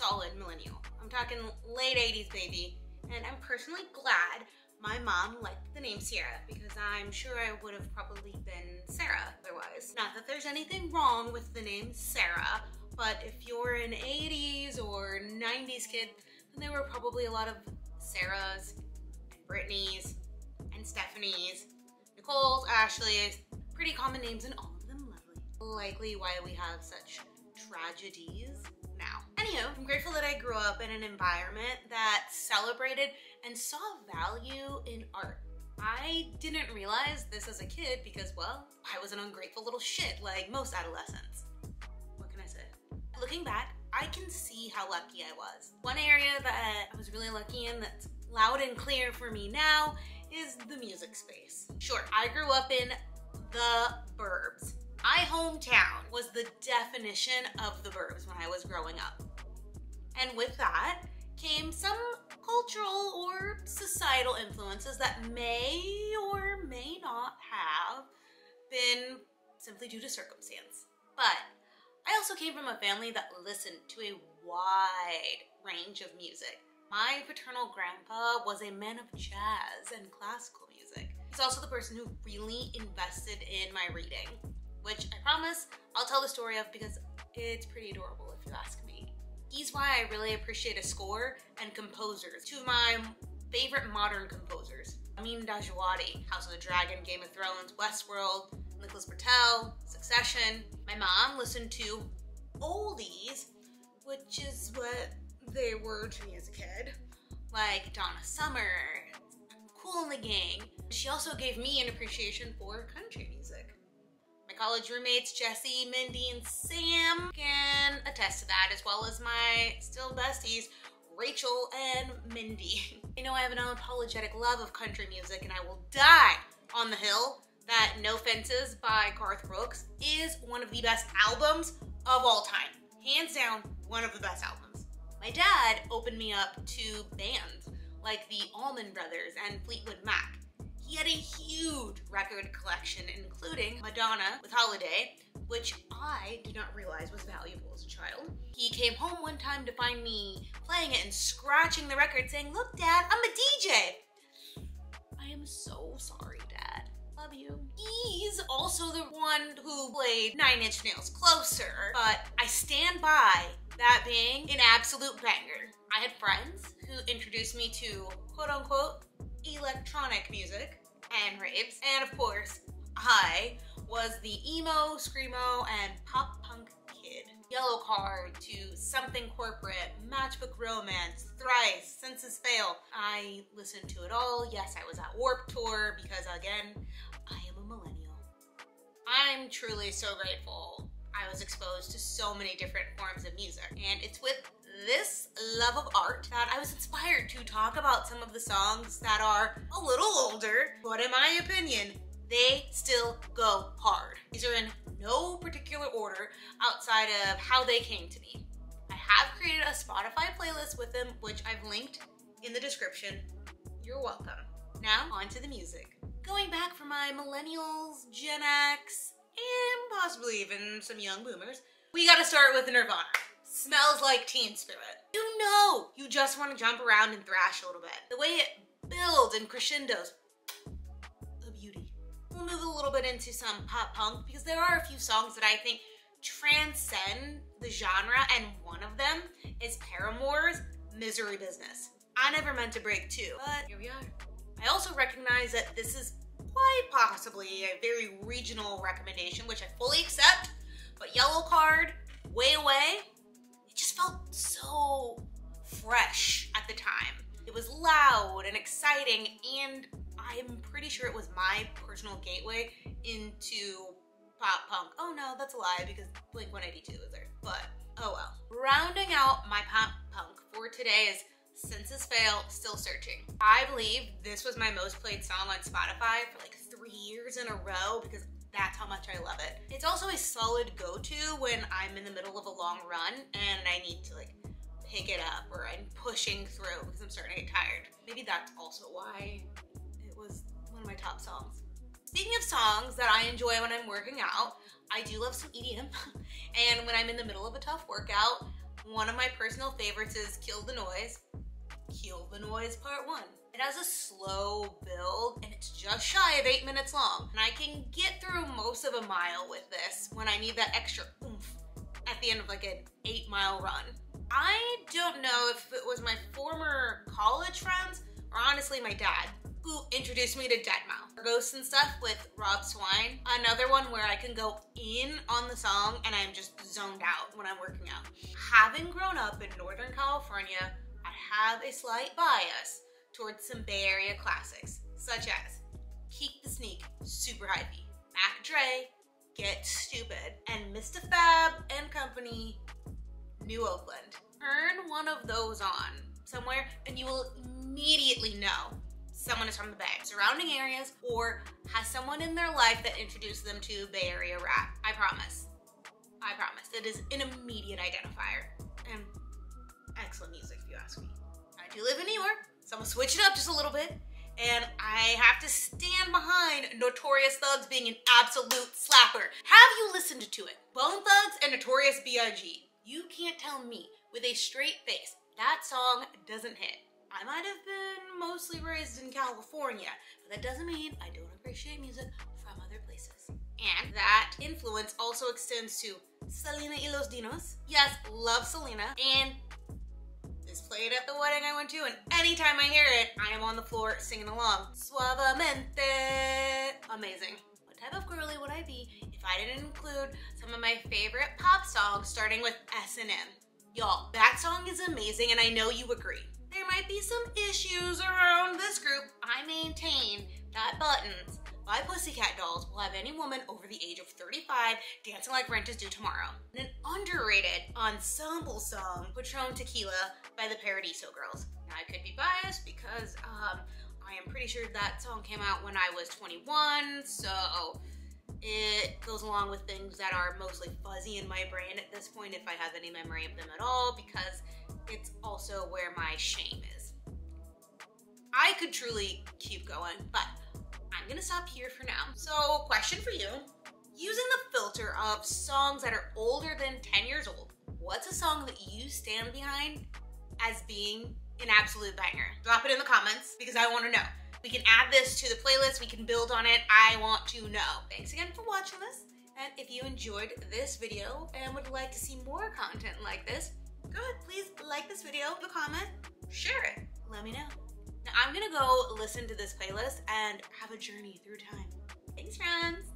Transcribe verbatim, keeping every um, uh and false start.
solid millennial. I'm talking late eighties, baby. And I'm personally glad my mom liked the name Sierra, because I'm sure I would have probably been Sarah otherwise. Not that there's anything wrong with the name Sarah, but if you're an eighties or nineties kid, then there were probably a lot of Sarahs, Brittany's, and Stephanie's, Nicole's, Ashley's, pretty common names, and all of them lovely. Likely why we have such tragedies now. Anywho, I'm grateful that I grew up in an environment that celebrated and saw value in art. I didn't realize this as a kid because, well, I was an ungrateful little shit like most adolescents. What can I say? Looking back, I can see how lucky I was. One area that I was really lucky in that's loud and clear for me now is the music space. Sure, I grew up in the burbs. My hometown was the definition of the burbs when I was growing up. And with that came some cultural or societal influences that may or may not have been simply due to circumstance. But I also came from a family that listened to a wide range of music. My paternal grandpa was a man of jazz and classical music. He's also the person who really invested in my reading, which I promise I'll tell the story of because it's pretty adorable if you ask me. He's why I really appreciate a score and composers. Two of my favorite modern composers, Amin Dajwadi, House of the Dragon, Game of Thrones, Westworld, Nicholas Bertel, Succession. My mom listened to oldies, which is what they were to me as a kid, like Donna Summer, Kool and the Gang. She also gave me an appreciation for country music. My college roommates, Jesse, Mindy, and Sam can attest to that, as well as my still besties, Rachel and Mindy. You know, I have an unapologetic love of country music, and I will die on the hill that No Fences by Garth Brooks is one of the best albums of all time. Hands down, one of the best albums. My dad opened me up to bands like the Allman Brothers and Fleetwood Mac. He had a huge record collection, including Madonna with Holiday, which I did not realize was valuable as a child. He came home one time to find me playing it and scratching the record saying, "Look, Dad, I'm a D J." I am so sorry, Dad. Love you. He's also the one who played Nine Inch Nails Closer, but I stand by that being an absolute banger. I had friends who introduced me to quote unquote electronic music and raves, and of course I was the emo, screamo, and pop punk kid. Yellowcard to Something Corporate, Matchbook Romance, Thrice, Senses Fail. I listened to it all. Yes, I was at Warp Tour because, again, I am a millennial. I'm truly so grateful I was exposed to so many different forms of music, and it's with this love of art that I was inspired to talk about some of the songs that are a little older, but in my opinion, they still go hard. These are in no particular order outside of how they came to me. I have created a Spotify playlist with them, which I've linked in the description. You're welcome. Now, on to the music. Going back for my millennials, Gen X, and possibly even some young boomers, we gotta start with Nirvana. Smells Like Teen Spirit. You know you just want to jump around and thrash a little bit. The way it builds and crescendos, a beauty. We'll move a little bit into some pop punk because there are a few songs that I think transcend the genre, and one of them is Paramore's Misery Business. I never meant to break two, but here we are. I also recognize that this is quite possibly a very regional recommendation, which I fully accept, but Yellowcard, Way Away, it just felt so fresh at the time. It was loud and exciting, and I'm pretty sure it was my personal gateway into pop punk. Oh no, that's a lie because Blink one eighty-two is there, but oh well. Rounding out my pop punk for today is Senses Fail, Still Searching. I believe this was my most played song on Spotify for like three years in a row because that's how much I love it. It's also a solid go-to when I'm in the middle of a long run and I need to like pick it up, or I'm pushing through because I'm starting to get tired. Maybe that's also why it was one of my top songs. Speaking of songs that I enjoy when I'm working out, I do love some E D M. And when I'm in the middle of a tough workout, One of my personal favorites is Kill the Noise. Kill the Noise Part One. It has a slow build and it's just shy of eight minutes long. And I can get through most of a mile with this when I need that extra oomph at the end of like an eight mile run. I don't know if it was my former college friends or honestly my dad who introduced me to deadmau five. Ghosts and Stuff with Rob Swine. Another one where I can go in on the song and I'm just zoned out when I'm working out. Having grown up in Northern California, I have a slight bias towards some Bay Area classics, such as Keep the Sneak, Super Hypey, Mac Dre, Get Stupid, and Mister Fab and Company, New Oakland. Turn one of those on somewhere and you will immediately know someone is from the Bay, surrounding areas, or has someone in their life that introduced them to Bay Area rap. I promise. I promise. It is an immediate identifier. And excellent music, if you ask me. I do live in New York, so I'm gonna switch it up just a little bit. And I have to stand behind Notorious Thugs being an absolute slapper. Have you listened to it? Bone Thugs and Notorious B I G You can't tell me with a straight face that song doesn't hit. I might have been mostly raised in California, but that doesn't mean I don't appreciate music from other places. And that influence also extends to Selena y los Dinos. Yes, love Selena. And this played at the wedding I went to, and anytime I hear it, I am on the floor singing along. Suavemente. Amazing. What type of girly would I be if I didn't include some of my favorite pop songs starting with S and M? Y'all, that song is amazing and I know you agree. There might be some issues around this group. I maintain that Buttons by Pussycat Dolls will have any woman over the age of thirty-five dancing like rent is due tomorrow. And an underrated ensemble song, Patron Tequila by the Paradiso Girls. Now I could be biased because um, I am pretty sure that song came out when I was twenty-one, so it goes along with things that are mostly fuzzy in my brain at this point if I have any memory of them at all, because it's also where my shame is. I could truly keep going, but I'm gonna stop here for now. So, question for you. Using the filter of songs that are older than ten years old, what's a song that you stand behind as being an absolute banger? Drop it in the comments because I wanna know. We can add this to the playlist, we can build on it, I want to know. Thanks again for watching this, and if you enjoyed this video and would like to see more content like this, go ahead, please like this video, leave a comment, share it, let me know. Now I'm gonna go listen to this playlist and have a journey through time. Thanks, friends.